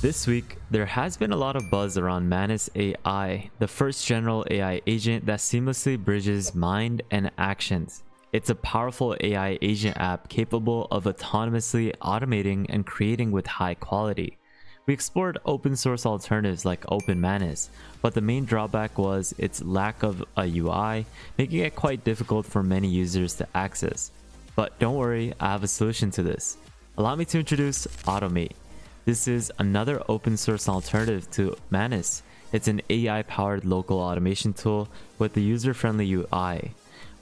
This week, there has been a lot of buzz around Manus AI, the first general AI agent that seamlessly bridges mind and actions. It's a powerful AI agent app capable of autonomously automating and creating with high quality. We explored open source alternatives like OpenManus, but the main drawback was its lack of a UI, making it quite difficult for many users to access. But don't worry, I have a solution to this. Allow me to introduce Automate. This is another open source alternative to Manus. It's an AI-powered local automation tool with a user-friendly UI.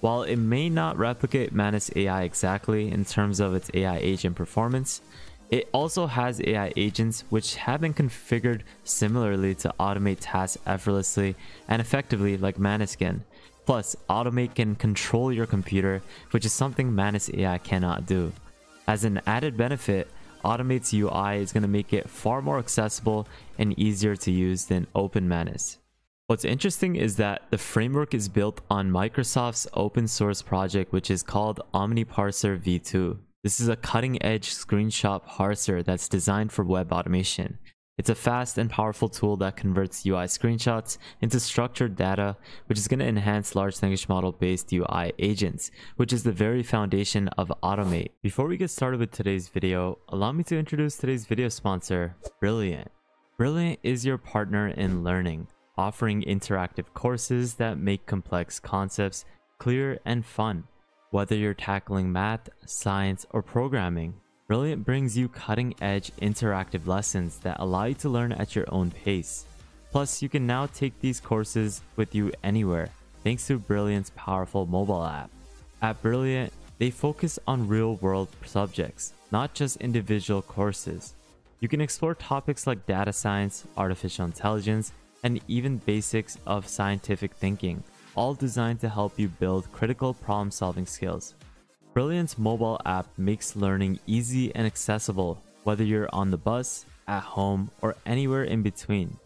While it may not replicate Manus AI exactly in terms of its AI agent performance, it also has AI agents which have been configured similarly to automate tasks effortlessly and effectively like Manus can. Plus, Automate can control your computer, which is something Manus AI cannot do. As an added benefit, Automate's UI is going to make it far more accessible and easier to use than OpenManus. What's interesting is that the framework is built on Microsoft's open source project, which is called OmniParser V2. This is a cutting-edge screenshot parser that's designed for web automation. It's a fast and powerful tool that converts UI screenshots into structured data, which is going to enhance large language model-based UI agents, which is the very foundation of Automate. Before we get started with today's video, allow me to introduce today's video sponsor, Brilliant. Brilliant is your partner in learning, offering interactive courses that make complex concepts clear and fun. Whether you're tackling math, science, or programming, Brilliant brings you cutting-edge interactive lessons that allow you to learn at your own pace. Plus, you can now take these courses with you anywhere thanks to Brilliant's powerful mobile app. At Brilliant, they focus on real-world subjects, not just individual courses. You can explore topics like data science, artificial intelligence, and even basics of scientific thinking, all designed to help you build critical problem-solving skills. Brilliant's mobile app makes learning easy and accessible, whether you're on the bus, at home, or anywhere in between.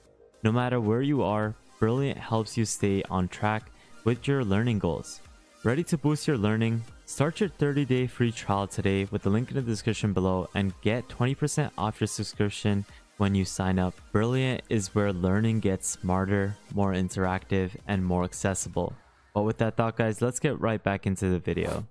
No matter where you are, Brilliant helps you stay on track with your learning goals. Ready to boost your learning? Start your 30-day free trial today with the link in the description below and get 20% off your subscription when you sign up. Brilliant is where learning gets smarter, more interactive, and more accessible. But with that thought, guys, let's get right back into the video.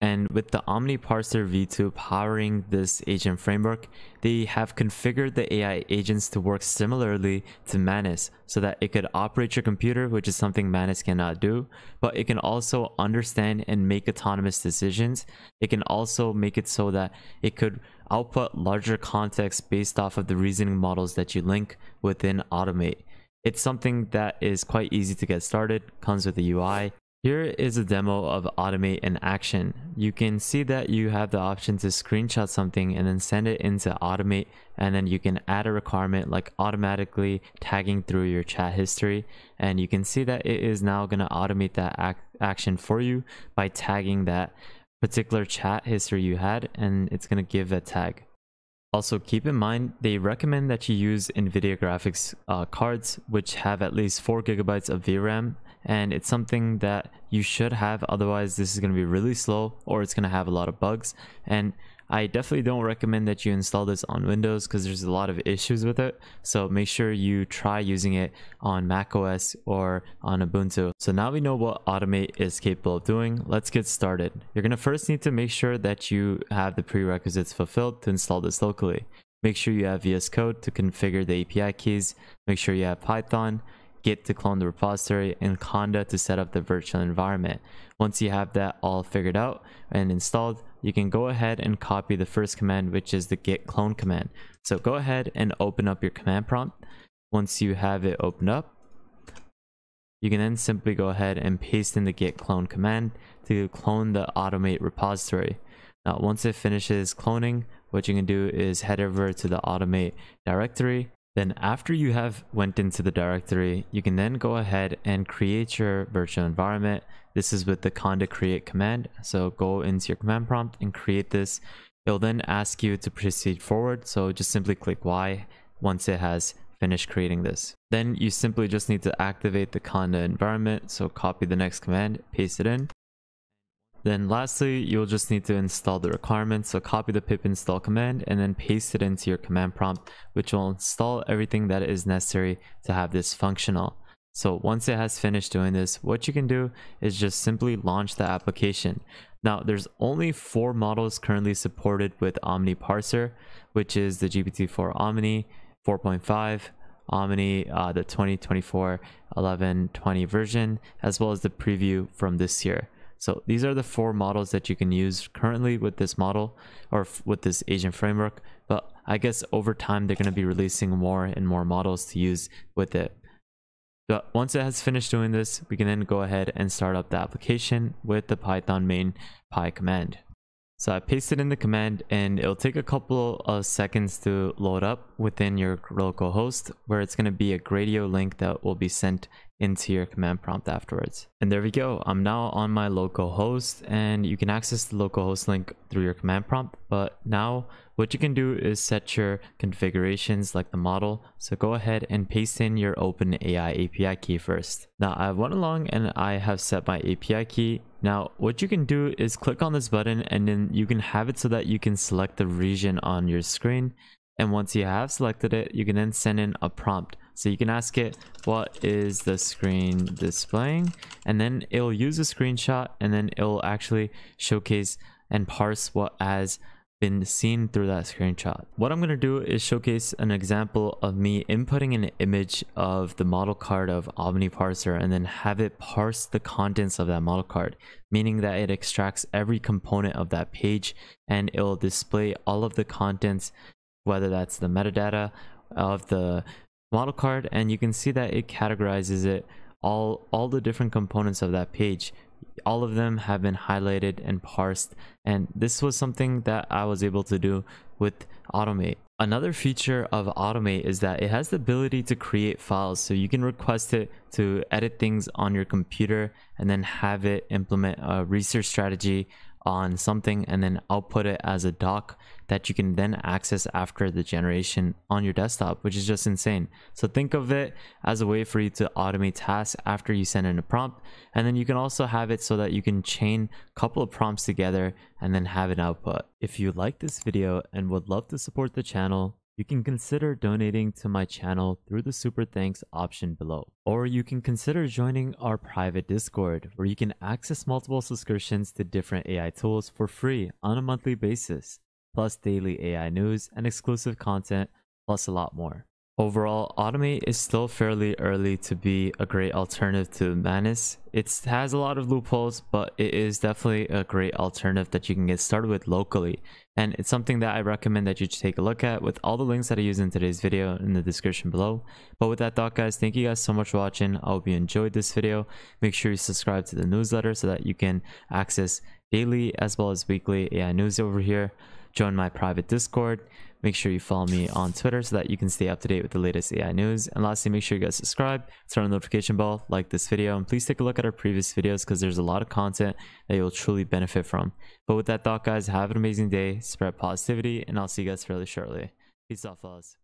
And with the OmniParser V2 powering this agent framework, they have configured the AI agents to work similarly to Manus so that it could operate your computer, which is something Manus cannot do, but it can also understand and make autonomous decisions. It can also make it so that it could output larger context based off of the reasoning models that you link within Automate. It's something that is quite easy to get started, comes with a UI. Here is a demo of Automate in action. You can see that you have the option to screenshot something and then send it into Automate, and then you can add a requirement like automatically tagging through your chat history, and you can see that it is now going to automate that action for you by tagging that particular chat history you had, and it's going to give a tag. Also, keep in mind, they recommend that you use Nvidia graphics cards, which have at least 4 GB of VRAM, and it's something that you should have, otherwise this is going to be really slow or it's going to have a lot of bugs. And I definitely don't recommend that you install this on Windows because there's a lot of issues with it, so make sure you try using it on macOS or on Ubuntu. So now we know what Automate is capable of doing, let's get started. You're going to first need to make sure that you have the prerequisites fulfilled to install this locally. Make sure you have VS Code to configure the API keys, make sure you have Python, Git to clone the repository, and Conda to set up the virtual environment. Once you have that all figured out and installed, you can go ahead and copy the first command, which is the git clone command. So go ahead and open up your command prompt. Once you have it opened up, you can then simply go ahead and paste in the git clone command to clone the Automate repository. Now, once it finishes cloning, what you can do is head over to the Automate directory. Then after you have went into the directory, you can then go ahead and create your virtual environment. This is with the conda create command. So go into your command prompt and create this. It'll then ask you to proceed forward. So just simply click Y once it has finished creating this. Then you simply just need to activate the conda environment. So copy the next command, paste it in. Then lastly, you'll just need to install the requirements. So copy the pip install command and then paste it into your command prompt, which will install everything that is necessary to have this functional. So once it has finished doing this, what you can do is just simply launch the application. Now, there's only 4 models currently supported with OmniParser, which is the GPT-4 Omni, 4.5, Omni, the 2024 1120 version, as well as the preview from this year. So these are the 4 models that you can use currently with this model or with this agent framework. But I guess over time, they're going to be releasing more and more models to use with it. But once it has finished doing this, we can then go ahead and start up the application with the Python main py command. So I pasted in the command and it'll take a couple of seconds to load up within your local host, where it's going to be a Gradio link that will be sent into your command prompt afterwards. And there we go. I'm now on my local host, and you can access the local host link through your command prompt. But now what you can do is set your configurations like the model. So go ahead and paste in your OpenAI API key first. Now I've went along and I have set my API key. Now what you can do is click on this button, and then you can have it so that you can select the region on your screen. And once you have selected it, you can then send in a prompt. So you can ask it, what is the screen displaying? And then it'll use a screenshot, and then it'll actually showcase and parse what has been seen through that screenshot. What I'm going to do is showcase an example of me inputting an image of the model card of OmniParser and then have it parse the contents of that model card, meaning that it extracts every component of that page and it'll display all of the contents, whether that's the metadata of the model card, and you can see that it categorizes it all the different components of that page. All of them have been highlighted and parsed, and this was something that I was able to do with Automate. Another feature of Automate is that it has the ability to create files, so you can request it to edit things on your computer and then have it implement a research strategy on something and then output it as a doc that you can then access after the generation on your desktop, which is just insane. So think of it as a way for you to automate tasks after you send in a prompt, and then you can also have it so that you can chain a couple of prompts together and then have an output. If you like this video and would love to support the channel, you can consider donating to my channel through the Super Thanks option below. Or you can consider joining our private Discord, where you can access multiple subscriptions to different AI tools for free on a monthly basis, plus daily AI news and exclusive content, plus a lot more. Overall, Automate is still fairly early to be a great alternative to Manus. It has a lot of loopholes, but it is definitely a great alternative that you can get started with locally. And it's something that I recommend that you take a look at, with all the links that I use in today's video in the description below. But with that thought, guys, thank you guys so much for watching. I hope you enjoyed this video. Make sure you subscribe to the newsletter so that you can access daily as well as weekly AI news over here. Join my private Discord. Make sure you follow me on Twitter so that you can stay up to date with the latest AI news. And lastly, make sure you guys subscribe, turn on the notification bell, like this video, and please take a look at our previous videos, because there's a lot of content that you'll truly benefit from. But with that thought, guys, have an amazing day, spread positivity, and I'll see you guys fairly shortly. Peace out, fellas.